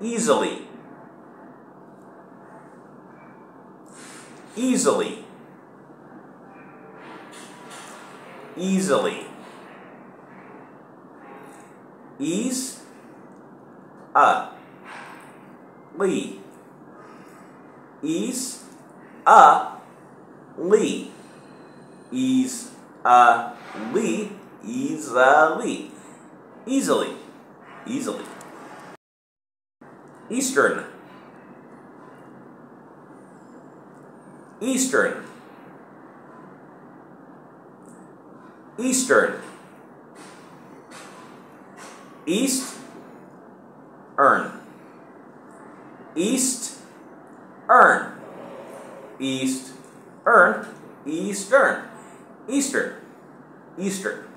easily. Easily. Easily. Ease. Lee. Ease. Lee. Ease. Lee. Easily. Easily. Easily. Eastern. Eastern. Eastern. East. Earn. East. Earn. East. Earn. Eastern. Eastern. Eastern.